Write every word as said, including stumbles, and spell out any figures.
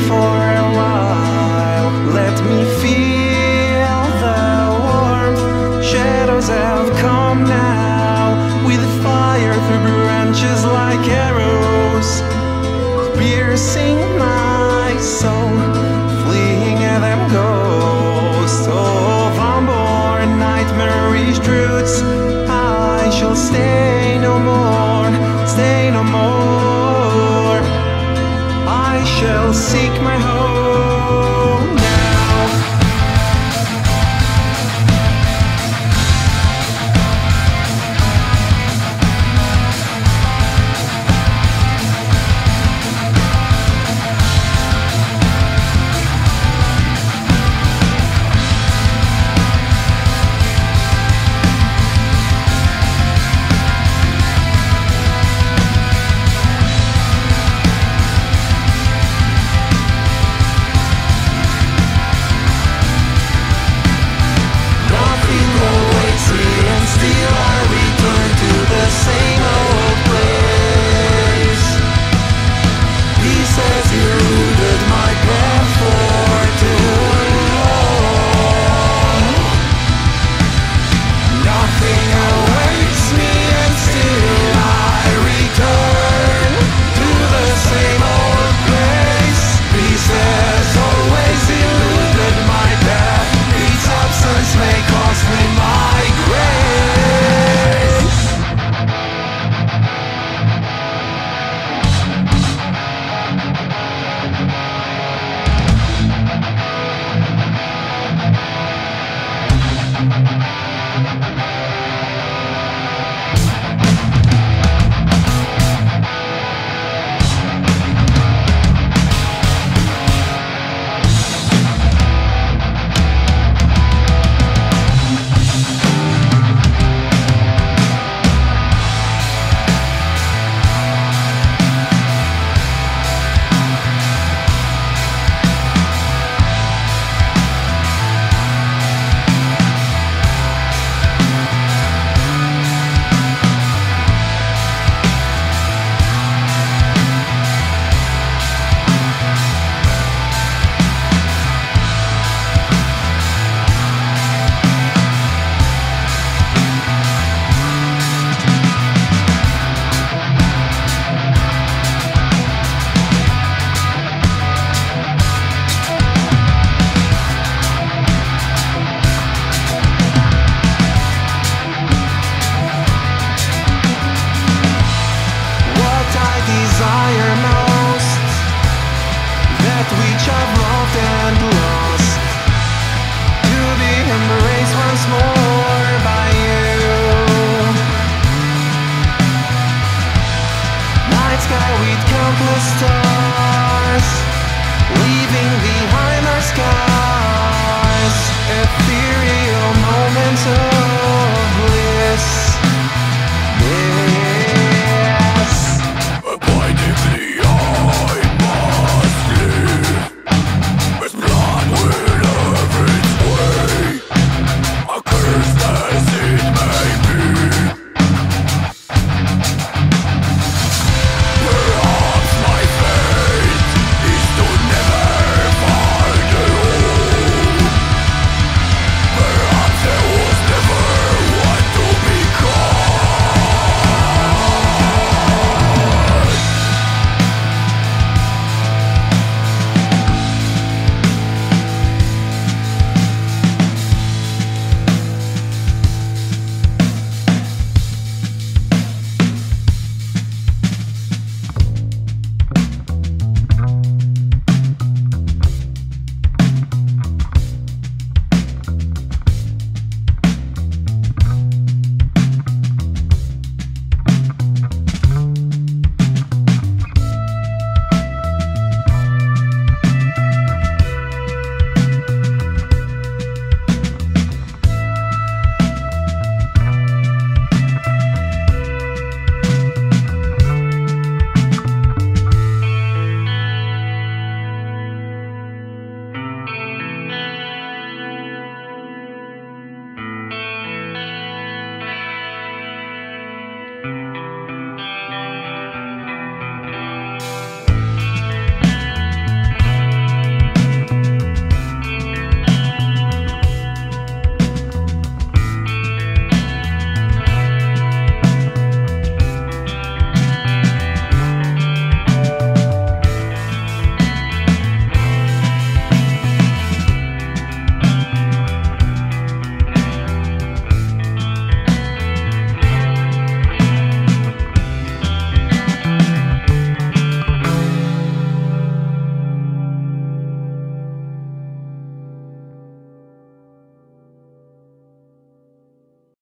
for a while. Let me feel the warmth. Shadows have come now, with fire through branches like arrows, piercing my soul, fleeing at them ghosts of unborn nightmarish truths. I shall stay no more, stay no more. I shall seek my home we